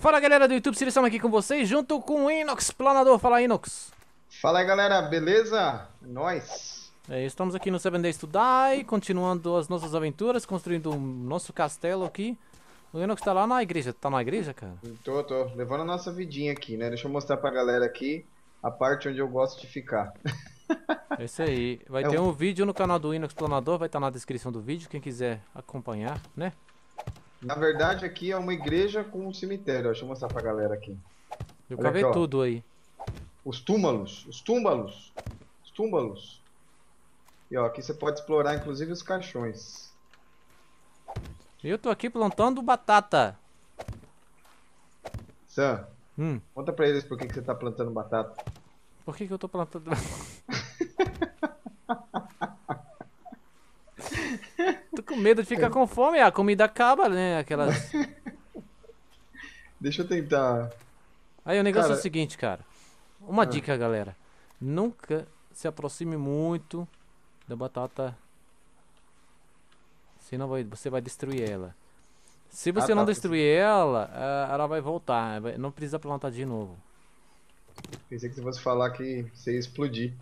Fala galera do YouTube, Seleção aqui com vocês, junto com o Inox Planador. Fala Inox. Fala galera, beleza? Nós. É, estamos aqui no 7 Days to Die, continuando as nossas aventuras, construindo o nosso castelo aqui. O Inox tá lá na igreja, tá na igreja, cara? Tô, levando a nossa vidinha aqui, né? Deixa eu mostrar pra galera aqui a parte onde eu gosto de ficar. É isso aí, vai ter um vídeo no canal do Inox Planador, vai estar na descrição do vídeo, quem quiser acompanhar, né? Na verdade aqui é uma igreja com um cemitério, deixa eu mostrar pra galera aqui. Eu cavei tudo aí. Os túmulos. E ó, aqui você pode explorar inclusive os caixões. Eu tô aqui plantando batata. Sam, conta pra eles por que você tá plantando batata. Por que eu tô plantando Tô com medo de ficar com fome, a comida acaba, né? Aquelas. Deixa eu tentar. Aí o negócio, cara, é o seguinte, cara. Uma dica, galera. Nunca se aproxime muito da batata. Senão você vai destruir ela. Se você não destruir ela, ela vai voltar. Não precisa plantar de novo. Pensei que você fosse falar que você ia explodir.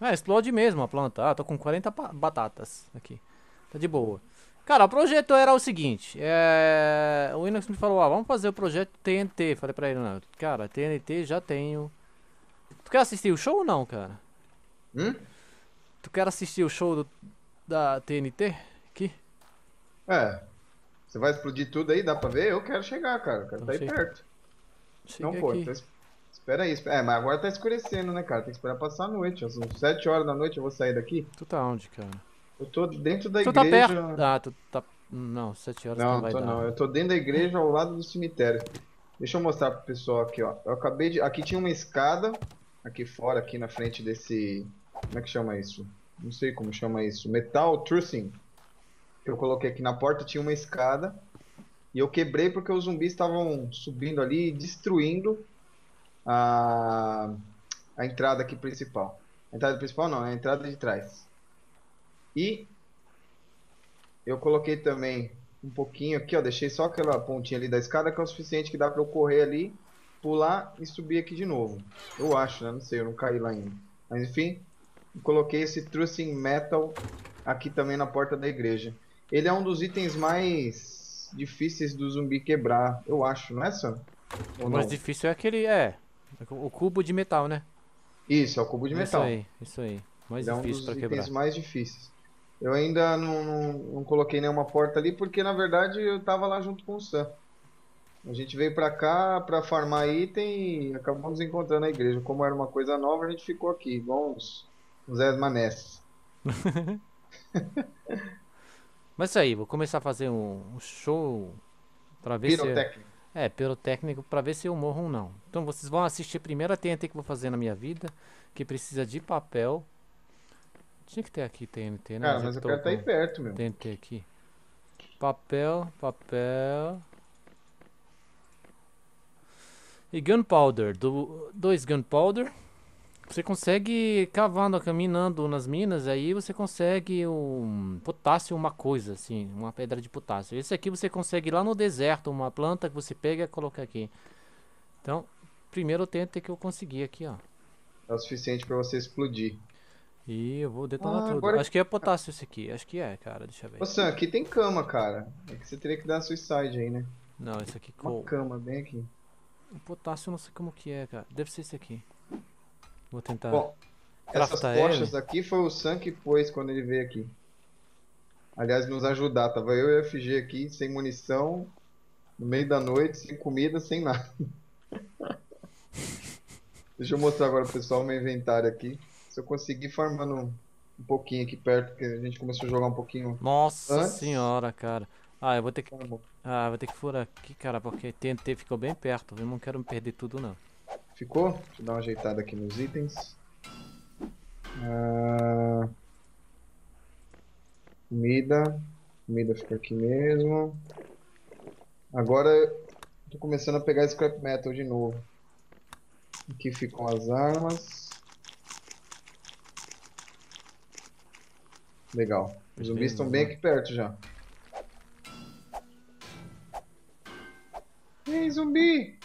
É, explode mesmo a planta. Ah, tô com 40 batatas aqui. Tá de boa. Cara, o projeto era o seguinte. O Inox me falou, vamos fazer o projeto TNT. Falei pra ele, não, cara, TNT já tenho. Tu quer assistir o show ou não, cara? Tu quer assistir o show da TNT? Aqui? É. Você vai explodir tudo aí, dá pra ver? Eu quero chegar, cara. Quero tá aí perto. Não, pô, então espera aí. É, mas agora tá escurecendo, né, cara? Tem que esperar passar a noite. Às 7 horas da noite eu vou sair daqui. Tu tá onde, cara? Eu tô dentro da igreja. Tu tá perto? Ah, tu tá... Não, 7 horas não vai dar. Não, eu tô dentro da igreja ao lado do cemitério. Deixa eu mostrar pro pessoal aqui, ó. Eu acabei de... Aqui tinha uma escada. Aqui fora, aqui na frente desse... Como é que chama isso? Não sei como chama isso. Metal trussing. Que eu coloquei aqui na porta, tinha uma escada. E eu quebrei porque os zumbis estavam subindo ali e destruindo a entrada aqui principal. A entrada principal não, é a entrada de trás. E eu coloquei também um pouquinho aqui, ó, deixei só aquela pontinha ali da escada que é o suficiente que dá pra eu correr ali, pular e subir aqui de novo. Eu acho, né? Não sei, eu não caí lá ainda. Mas enfim, eu coloquei esse trussing metal aqui também na porta da igreja. Ele é um dos itens mais difíceis do zumbi quebrar, eu acho, não é, Sam? O mais difícil é aquele, o cubo de metal, né? Isso, é o cubo de metal. Isso aí. Mais difícil pra quebrar. É um dos itens mais difíceis. Eu ainda não coloquei nenhuma porta ali, porque na verdade eu tava lá junto com o Sam. A gente veio pra cá pra farmar item e acabamos encontrando a igreja. Como era uma coisa nova, a gente ficou aqui, igual uns Zé Manés. Mas isso aí, vou começar a fazer um show pra ver pirotécnico. Pirotécnico, pra ver se eu morro ou não. Então vocês vão assistir primeiro a TNT que eu vou fazer na minha vida, que precisa de papel. Tinha que ter aqui TNT, né? Cara, mas eu quero estar aí perto, meu. TNT aqui. Papel. E gunpowder. Dois gunpowder. Você consegue cavando, caminhando nas minas, aí você consegue um potássio, uma coisa assim, uma pedra de potássio. Esse aqui você consegue lá no deserto, uma planta que você pega e coloca aqui. Então, primeiro o TNT que eu consegui aqui, ó. É o suficiente pra você explodir. E eu vou detonar tudo. Agora... Acho que é potássio esse aqui. Acho que é, cara. Deixa eu ver. Nossa, aqui tem cama, cara. É que você teria que dar suicide aí, né? Não, esse aqui... Uma cama, bem aqui. O potássio eu não sei como que é, cara. Deve ser esse aqui. Vou tentar... Bom, essas tochas aqui foi o Sam que pôs quando ele veio aqui. Aliás, nos ajudar. Tava eu e o FG aqui, sem munição, no meio da noite, sem comida, sem nada. Deixa eu mostrar agora pro pessoal o meu inventário aqui. Se eu conseguir farmando um pouquinho aqui perto, porque a gente começou a jogar um pouquinho. Nossa senhora, cara. Ah, eu vou ter que. Ah, vou ter que furar aqui, cara, porque TNT ficou bem perto. Eu não quero me perder tudo, não. Ficou? Deixa eu dar uma ajeitada aqui nos itens. Comida. Comida fica aqui mesmo. Agora tô começando a pegar scrap metal de novo. Aqui ficam as armas. Legal. Os zumbis estão bem aqui perto já. E aí, Tem zumbi!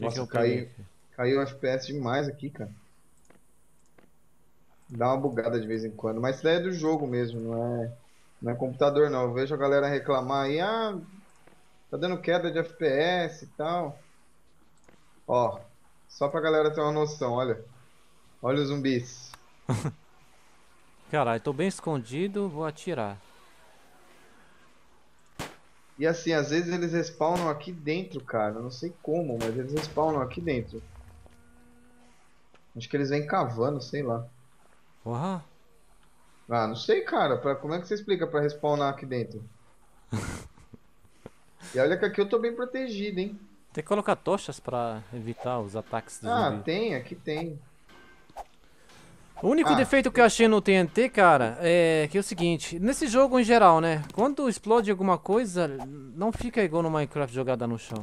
Nossa, caiu FPS demais aqui, cara. Dá uma bugada de vez em quando. Mas isso daí é do jogo mesmo, não é computador não. Eu vejo a galera reclamar aí, ah, tá dando queda de FPS e tal. Ó, só pra galera ter uma noção, olha. Olha os zumbis. Caralho, tô bem escondido, vou atirar. E assim, às vezes eles respawnam aqui dentro, cara. Eu não sei como, mas eles respawnam aqui dentro. Acho que eles vêm cavando, sei lá. Porra. Ah, não sei, cara. Como é que você explica pra respawnar aqui dentro? E olha que aqui eu tô bem protegido, hein. Tem que colocar tochas pra evitar os ataques do zumbi. Ah, tem, aqui tem. O único defeito que eu achei no TNT, cara, é que é o seguinte, nesse jogo em geral, né, quando explode alguma coisa, não fica igual no Minecraft jogada no chão.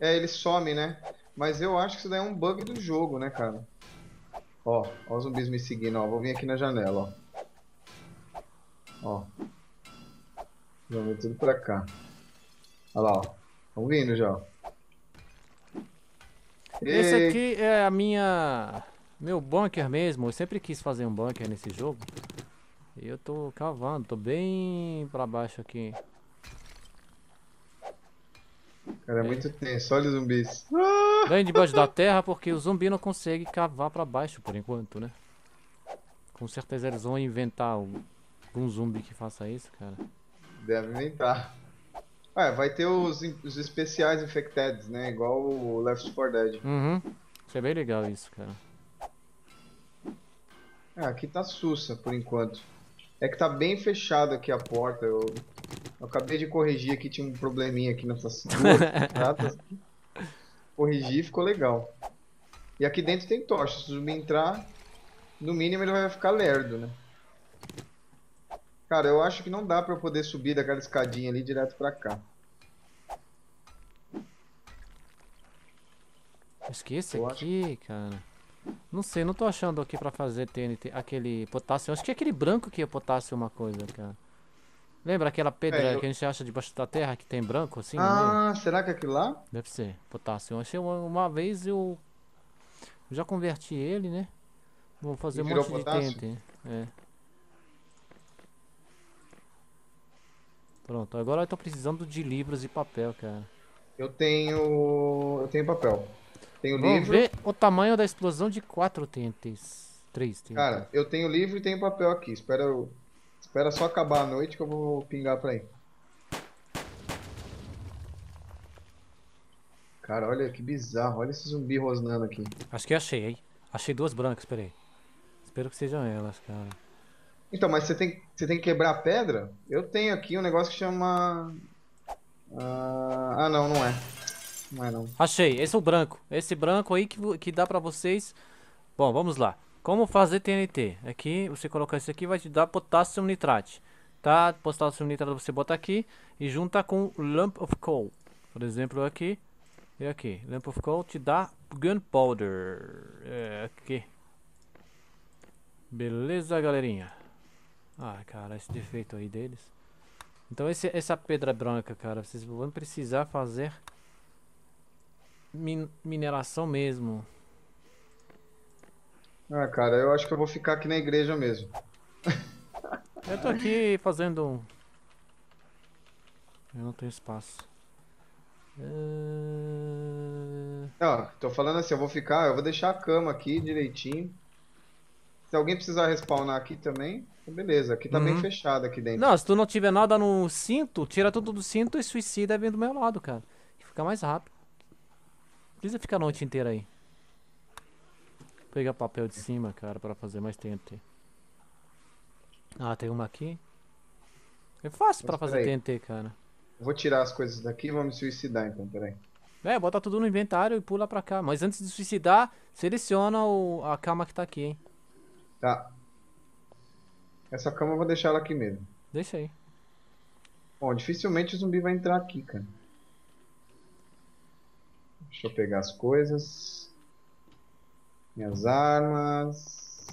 É, ele some, né? Mas eu acho que isso daí é um bug do jogo, né, cara? Ó, ó os zumbis me seguindo, ó, vou vir aqui na janela, ó. Ó. Vamos tudo pra cá. Olha lá, ó. Tão vindo já, ó. Esse aqui é a minha... Meu bunker mesmo, eu sempre quis fazer um bunker nesse jogo. E eu tô cavando, tô bem pra baixo aqui. Cara, é muito tenso, olha os zumbis. Vem debaixo da terra porque o zumbi não consegue cavar pra baixo por enquanto, né? Com certeza eles vão inventar algum zumbi que faça isso, cara. Deve inventar. Ah, vai ter os especiais infectados, né? Igual o Left 4 Dead. Uhum, isso é bem legal isso, cara. Ah, aqui tá sussa por enquanto. É que tá bem fechado aqui a porta. Eu acabei de corrigir aqui, tinha um probleminha aqui nessas duas. Corrigi, ficou legal. E aqui dentro tem tocha. Se o zumbi entrar, no mínimo ele vai ficar lerdo, né? Cara, eu acho que não dá pra eu poder subir daquela escadinha ali direto pra cá. Esquece aqui, cara. Não sei, não tô achando aqui pra fazer TNT, aquele potássio. Acho que é aquele branco que é potássio uma coisa, cara. Lembra aquela pedra que a gente acha debaixo da terra, que tem branco assim? Ah, será que é aquilo lá? Deve ser, potássio. Eu achei uma vez, eu já converti ele, né? Vou fazer um monte de TNT. É. Pronto, agora eu tô precisando de livros e papel, cara. Eu tenho papel. Tem o livro. Vamos ver o tamanho da explosão de 4 TNTs. 3 TNTs. Cara, eu tenho livro e tenho papel aqui. Espera só acabar a noite que eu vou pingar pra aí. Cara, olha que bizarro. Olha esse zumbi rosnando aqui. Acho que achei, hein? Achei duas brancas, peraí. Espero que sejam elas, cara. Então, mas você tem que quebrar a pedra? Eu tenho aqui um negócio que chama... Ah, não, não é. Não é não. Achei, esse é o branco. Esse branco aí que dá pra vocês. Bom, vamos lá. Como fazer TNT? Aqui, você colocar isso aqui, vai te dar potássio nitrate. Tá? Potássio nitrate você bota aqui e junta com lump of coal. Por exemplo, aqui e aqui. Lump of coal te dá gunpowder. É aqui. Beleza, galerinha? Ah, cara, esse defeito aí deles. Então essa pedra branca, cara, vocês vão precisar fazer... mineração mesmo. Ah, cara, eu acho que eu vou ficar aqui na igreja mesmo. Eu tô aqui fazendo um... Eu não tenho espaço. Não, tô falando assim, eu vou deixar a cama aqui direitinho. Se alguém precisar respawnar aqui também, beleza, aqui tá bem fechado aqui dentro. Não, se tu não tiver nada no cinto, tira tudo do cinto e suicida vem do meu lado, cara. Fica mais rápido. Precisa ficar a noite inteira aí. Vou pegar papel de cima, cara, pra fazer mais TNT. Ah, tem uma aqui. É fácil pra fazer TNT, cara. Vou tirar as coisas daqui e vou me suicidar então, peraí. É, bota tudo no inventário e pula pra cá. Mas antes de suicidar, seleciona a cama que tá aqui, hein. Tá. Essa cama eu vou deixar ela aqui mesmo. Deixa aí. Bom, dificilmente o zumbi vai entrar aqui, cara. Deixa eu pegar as coisas. Minhas armas.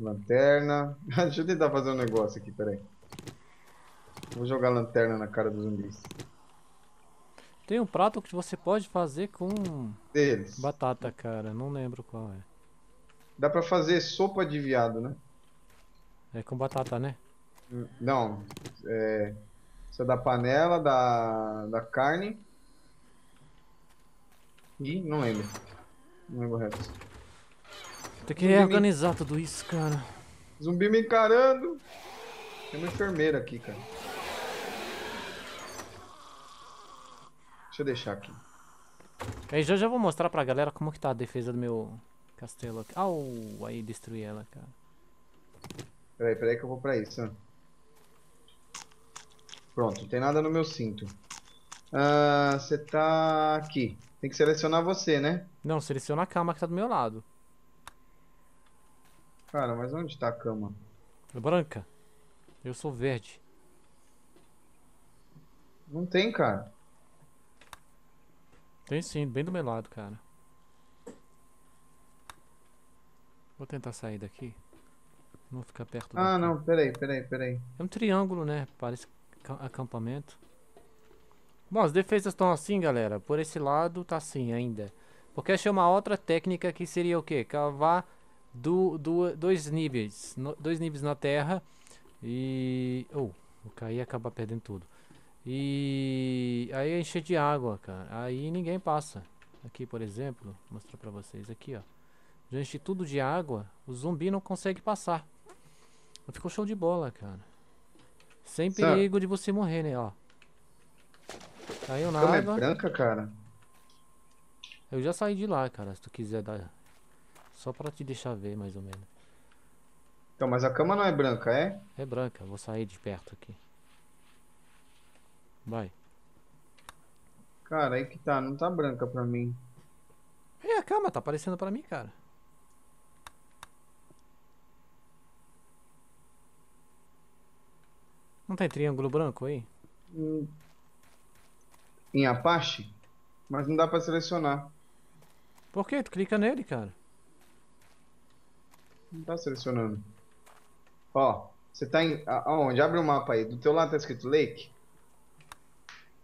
Lanterna. Deixa eu tentar fazer um negócio aqui, peraí. Vou jogar lanterna na cara dos zumbis. Tem um prato que você pode fazer com... Deles. Batata, cara. Não lembro qual é. Dá pra fazer sopa de viado, né? É com batata, né? Não. É... Isso é da panela, da carne. E não lembro. Não lembro o resto. Tem que reorganizar tudo isso, cara. Zumbi me encarando. Tem uma enfermeira aqui, cara. Deixa eu deixar aqui. Aí já vou mostrar pra galera como que tá a defesa do meu castelo aqui. Au, aí destruí ela, cara. Peraí que eu vou pra isso, ó. Pronto, não tem nada no meu cinto. Você tá aqui. Tem que selecionar você, né? Não, seleciona a cama que tá do meu lado. Cara, mas onde tá a cama? É branca. Eu sou verde. Não tem, cara. Tem sim, bem do meu lado, cara. Vou tentar sair daqui. Não ficar perto do... Ah, não, peraí. É um triângulo, né? Parece acampamento. Bom, as defesas estão assim, galera. Por esse lado tá assim ainda. Porque achei uma outra técnica que seria o quê? Cavar dois níveis na terra. E... Oh, eu caí e acabar perdendo tudo. E... Aí encher de água, cara. Aí ninguém passa. Aqui, por exemplo, vou mostrar pra vocês aqui, ó. Já enchi tudo de água. O zumbi não consegue passar. Ficou show de bola, cara. Sem perigo de você morrer, né? Ó. Caiu na água. É branca, cara. Eu já saí de lá, cara. Se tu quiser dar... Só pra te deixar ver, mais ou menos. Então, mas a cama não é branca, é? É branca. Vou sair de perto aqui. Vai. Cara, aí que tá. Não tá branca pra mim. É, a cama tá aparecendo pra mim, cara. Não tem triângulo branco aí? Em Apache? Mas não dá pra selecionar. Por quê? Tu clica nele, cara. Não tá selecionando. Ó, você tá em... Aonde? Abre o mapa aí. Do teu lado tá escrito Lake?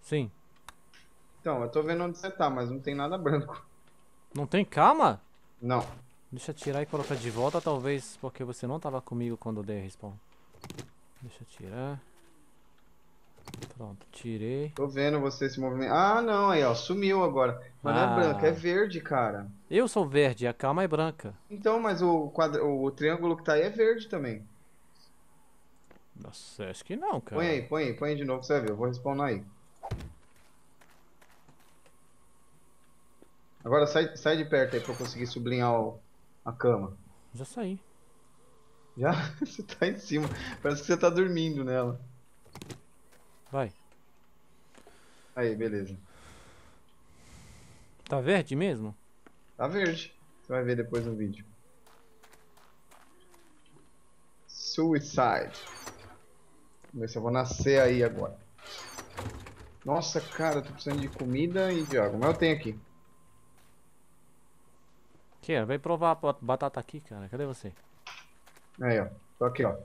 Sim. Então, eu tô vendo onde você tá, mas não tem nada branco. Não tem cama? Não. Deixa eu tirar e colocar de volta, talvez, porque você não tava comigo quando eu dei a respawn. Deixa eu tirar. Pronto, tirei. Tô vendo você se movimentar. Ah, não, aí ó, sumiu agora. Mas não é branca, é verde, cara. Eu sou verde, a cama é branca. Então, mas o triângulo que tá aí é verde também. Nossa, acho que não, cara. Põe aí de novo pra você ver, eu vou respawnar aí. Agora sai de perto aí pra eu conseguir sublinhar a cama. Já saí. Já? Você tá em cima. Parece que você tá dormindo nela. Vai. Aí, beleza. Tá verde mesmo? Tá verde. Você vai ver depois no vídeo. Suicide. Vamos ver se eu vou nascer aí agora. Nossa, cara, eu tô precisando de comida e de água. Mas eu tenho aqui. Aqui, ó. Vem provar a batata aqui, cara. Cadê você? Aí, ó. Tô aqui, ó.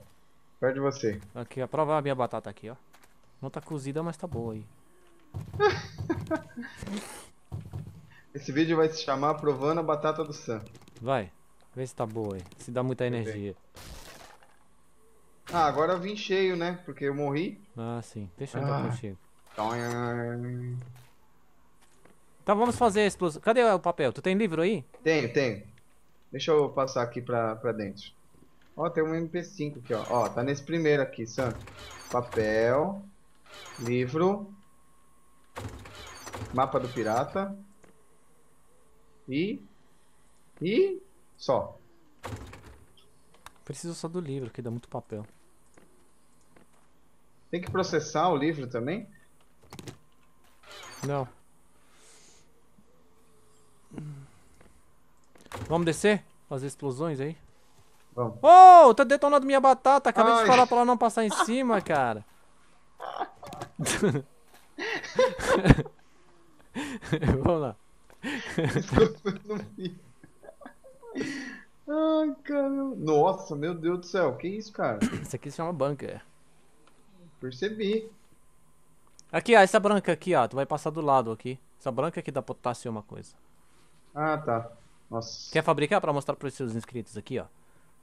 Perto de você. Aqui, ó. Prova a minha batata aqui, ó. Não tá cozida, mas tá boa aí. Esse vídeo vai se chamar Provando a Batata do Sam. Vai. Vê se tá boa aí. Se dá muita energia. Ah, agora eu vim cheio, né? Porque eu morri. Ah, sim. Deixa eu entrar contigo. Então vamos fazer a explosão. Cadê o papel? Tu tem livro aí? Tenho. Deixa eu passar aqui pra dentro. Ó, tem um MP5 aqui, ó. Ó, tá nesse primeiro aqui, Sam. Papel. Livro. Mapa do pirata. E só. Preciso só do livro, que dá muito papel. Tem que processar o livro também? Não. Vamos descer? Fazer explosões aí? Vamos. Oh, tá detonando minha batata. Acabei de falar pra ela não passar em cima, cara. Vamos lá. Desculpa, eu não vi. Ai, caramba. Nossa, meu Deus do céu. Que isso, cara? Isso aqui se chama bunker. Percebi. Aqui, ó. Essa branca aqui, ó. Tu vai passar do lado aqui. Essa branca aqui dá potássio uma coisa. Ah, tá. Nossa. Quer fabricar pra mostrar pros seus inscritos aqui, ó?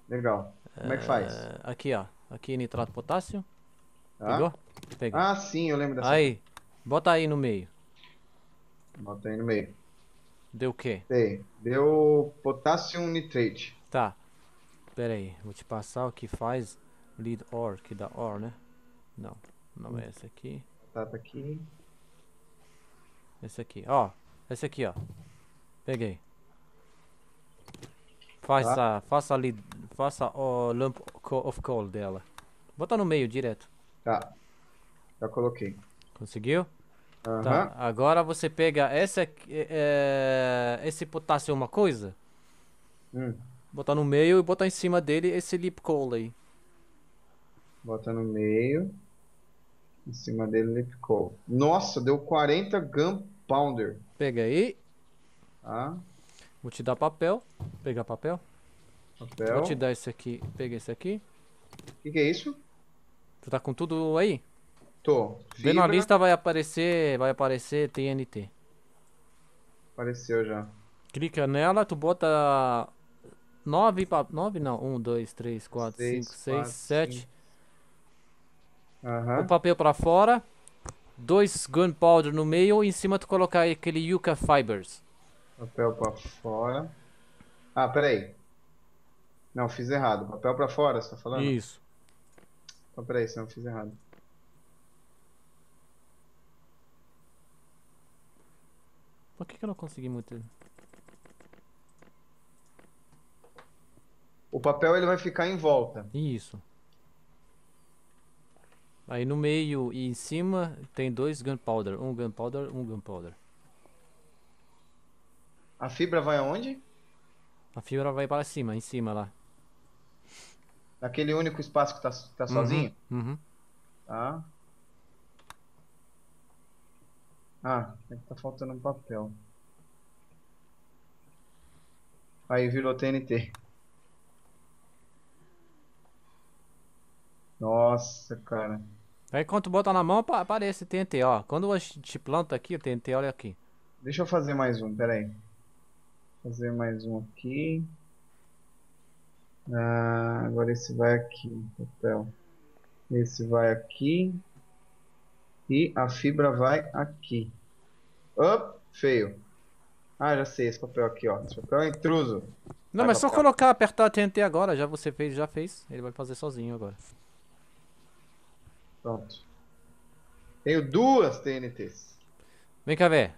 Legal. Como é que faz? Aqui, ó. Aqui, nitrato potássio. Ah. Pegou? Pegou. Ah, sim. Eu lembro dessa. Aí. Bota aí no meio. Bota aí no meio. Deu o quê? Sei. Deu potássio nitrate. Tá. Pera aí, vou te passar o que faz lead ore, que dá ore, né? Não, não é esse aqui. Batata aqui. Esse aqui, ó. Esse aqui, ó. Peguei. Faça, tá. Faça o lump of coal dela. Bota no meio direto. Tá. Já coloquei. Conseguiu? Uhum. Tá, agora você pega essa, esse potássio uma coisa, botar no meio e botar em cima dele esse lip coal aí. Bota no meio, em cima dele lip coal. Nossa, deu 40 gunpowder. Pega aí. Ah. Vou te dar papel, pegar papel. Papel. Vou te dar esse aqui, pega esse aqui. Que é isso? Tu tá com tudo aí? Tô. Vem na lista, vai aparecer TNT. Apareceu já. Clica nela, tu bota 1, 2, 3, 4, 5, 6, 7. O papel pra fora, 2 gunpowder no meio e em cima tu colocar aquele yucca fibers. Papel pra fora. Ah, peraí. Não, fiz errado. Papel pra fora, você tá falando? Isso. Então peraí, senão eu fiz errado. Por que eu não consegui muito? O papel ele vai ficar em volta. Isso. Aí no meio e em cima tem 2 gunpowder. 1 gunpowder, 1 gunpowder. A fibra vai aonde? A fibra vai para cima, em cima lá. Naquele único espaço que tá sozinho? Uhum. Tá. Ah, tá faltando um papel. Aí virou TNT. Nossa, cara. Aí quando tu bota na mão, aparece TNT, ó. Quando a gente planta aqui, o TNT, olha aqui. Deixa eu fazer mais um, pera aí. Fazer mais um aqui. Ah, agora esse vai aqui, papel. Esse vai aqui. E a fibra vai aqui. Up, feio. Ah, já sei, esse papel aqui, ó. Esse papel é intruso. Não, vai mas papel. Só colocar, apertar a TNT agora. Já você fez, já fez. Ele vai fazer sozinho agora. Pronto. Tenho 2 TNTs. Vem cá ver.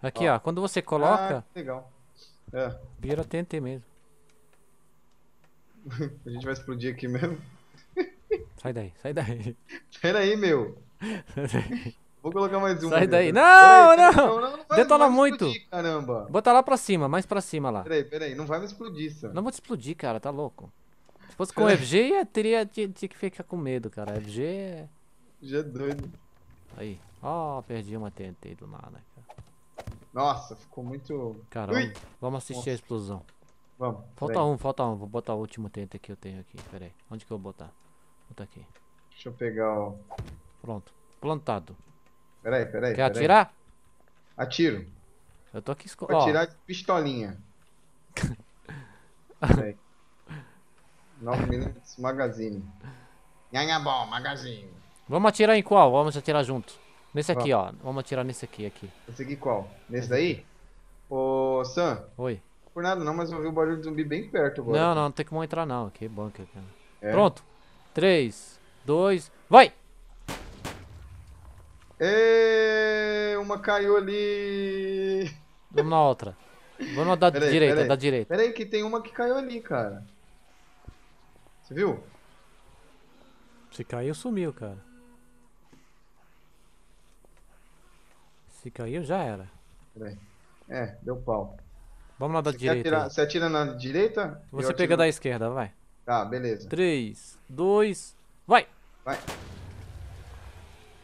Aqui, ó. Quando você coloca... Ah, legal. É. Vira TNT mesmo. A gente vai explodir aqui mesmo. Sai daí, sai daí. Pera aí, meu. Vou colocar mais um. Sai daí. Não, peraí, não. Não detona muito. Explodir, caramba. Bota lá pra cima, mais pra cima lá. Peraí. Não vai me explodir, senhor. Não vou te explodir, cara. Tá louco. Se fosse com FG, eu tinha que ficar com medo, cara. FG é... Já é doido. Aí. Ó, perdi uma TNT do nada, cara. Nossa, ficou muito... Caramba. Ui. Vamos assistir a explosão. Vamos. Falta um. Vou botar o último TNT que eu tenho aqui. Peraí. Onde que eu vou botar? Botar aqui. Deixa eu pegar o... Pronto. Plantado. Peraí. Quer atirar? Atiro. Eu tô aqui escondendo. Vou atirar de pistolinha. Peraí. 9mm magazine. Bom, magazine. Vamos atirar em qual? Vamos atirar junto. Nesse aqui, ó. Vamos atirar nesse aqui. Esse aqui qual? Nesse daí? Ô, Sam. Oi. Por nada não, mas eu ouvi o barulho de zumbi bem perto agora. Não tem como entrar não. Que bunker, cara. É. Pronto. 3, 2, vai! Êêêê, uma caiu ali! Vamos na outra. Vamos na da direita. Pera aí que tem uma que caiu ali, cara. Você viu? Se caiu, sumiu, cara. Se caiu, já era. Pera aí. É, deu pau. Vamos na da direita. Você atira na direita? Você pega da esquerda, vai. Tá, beleza. 3, 2, vai! Vai!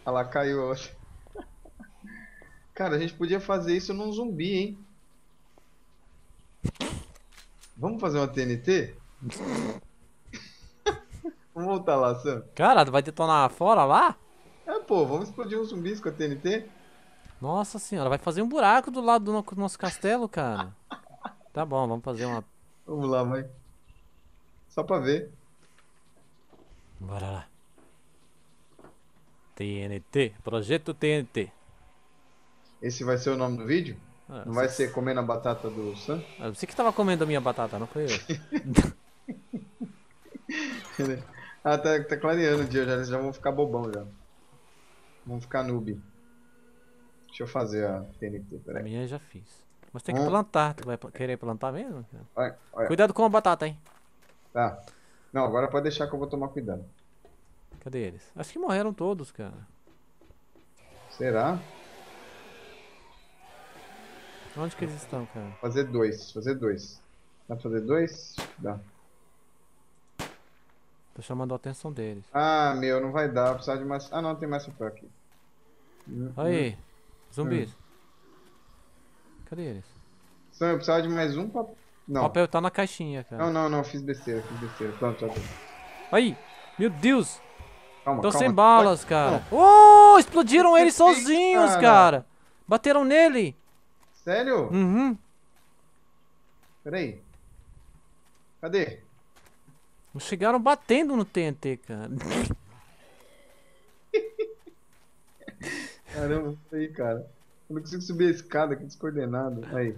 Olha lá, caiu. Cara, a gente podia fazer isso num zumbi, hein? Vamos fazer uma TNT? Vamos voltar lá, Sam. Cara, tu vai detonar fora lá? É, pô, vamos explodir um zumbis com a TNT? Nossa senhora, vai fazer um buraco do lado do nosso castelo, cara. Tá bom, vamos fazer uma... Vamos lá, vai. Só pra ver. Bora lá. TNT, projeto TNT. Esse vai ser o nome do vídeo? Ah, não vai ser comendo a batata do Sam? Ah, você que tava comendo a minha batata, não foi eu. Ah, tá clareando o dia já, eles já vão ficar bobão já. Vão ficar noob. Deixa eu fazer a TNT, peraí. A minha eu já fiz. Mas tem que plantar, tu vai querer plantar mesmo? Olha, olha. Cuidado com a batata, hein? Tá. Não, agora pode deixar que eu vou tomar cuidado. Cadê eles? Acho que morreram todos, cara. Será? Onde que eles estão, cara? Fazer dois, fazer dois. Dá pra fazer dois? Dá. Tô chamando a atenção deles. Ah, meu, não vai dar, eu precisava de mais... Ah, não, tem mais papel aqui. Aí, zumbis. Cadê eles? Sam, eu precisava de mais um papel. Não. O papel tá na caixinha, cara. Não, não, não, fiz besteira, fiz besteira. Pronto, já tô. Aí, meu Deus. Calma, tô calma. Sem balas, cara. Não. Oh, explodiram eles sozinhos, cara. Bateram nele. Sério? Uhum. Peraí. Cadê? Chegaram batendo no TNT, cara. Caramba, isso aí, cara. Eu não consigo subir a escada, que descoordenado. Aí.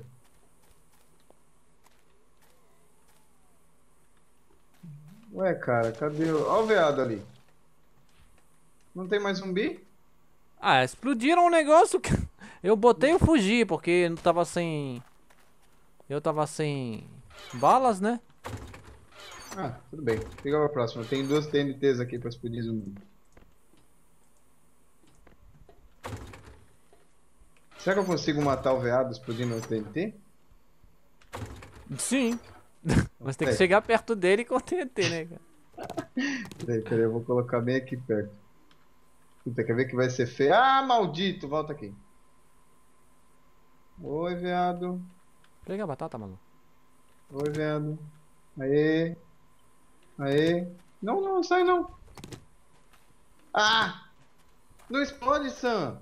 Ué, cara, cadê o... Olha o veado ali. Não tem mais zumbi? Ah, explodiram o negócio, cara. Eu botei e fugi, porque não tava sem... Eu tava sem... balas, né? Ah, tudo bem. Fica pra próxima. Tem duas TNTs aqui pra explodir zumbi. Será que eu consigo matar o veado explodindo o TNT? Sim. Mas tem que chegar perto dele com o TNT, né, cara? Peraí, peraí, eu vou colocar bem aqui perto. Puta, quer ver que vai ser feio? Ah, maldito! Volta aqui. Oi, veado. Pega a batata, mano. Oi, veado. Aê. Aê. Não, não, sai não. Ah! Não explode, Sam.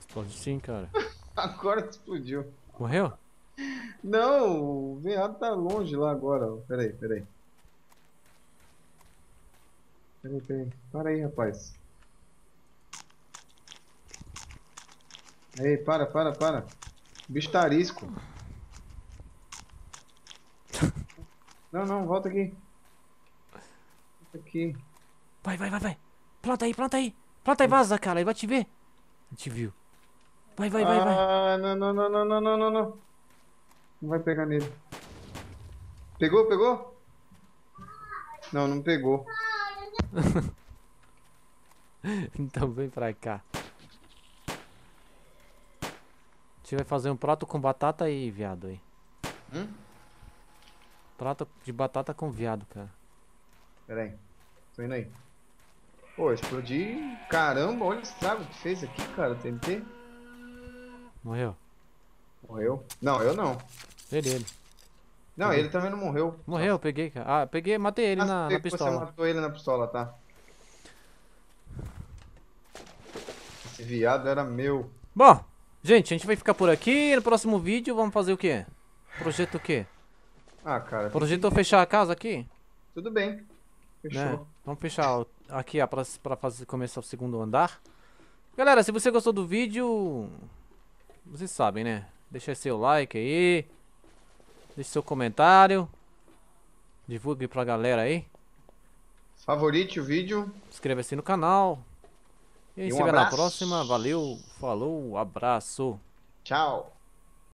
Explode sim, cara. Agora explodiu. Morreu? Não, o veado tá longe lá agora. Peraí, peraí. Peraí, peraí. Para aí, rapaz. Ei, para, para. O bicho tá arisco. Não, não, volta aqui. Volta aqui. Vai. Planta aí. Planta aí, vaza, cara. Ele vai te ver. Ele te viu. Vai. Ah, não. Não vai pegar nele. Pegou? Não, não pegou. Então vem pra cá. A gente vai fazer um prato com batata aí, viado, aí. Prato de batata com viado, cara. Pera aí. Tô indo aí. Pô, explodi. Caramba, olha o estrago que fez aqui, cara. TNT. Morreu. Morreu? Não, eu não. Ele. Não, ele também não morreu. Morreu, eu peguei, cara. Ah, peguei, matei ele na pistola. Você matou ele na pistola, tá? Esse viado era meu. Bom. Gente, a gente vai ficar por aqui. No próximo vídeo vamos fazer o quê? Projeto o quê? Ah, cara... Projetou fechar a casa aqui? Tudo bem. Fechou. Né? Vamos fechar aqui pra começar o segundo andar. Galera, se você gostou do vídeo... Vocês sabem, né? Deixa seu like aí. Deixa seu comentário. Divulgue pra galera aí. Favorite o vídeo. Inscreva-se no canal. E aí, se vê na próxima. Valeu, falou, abraço. Tchau.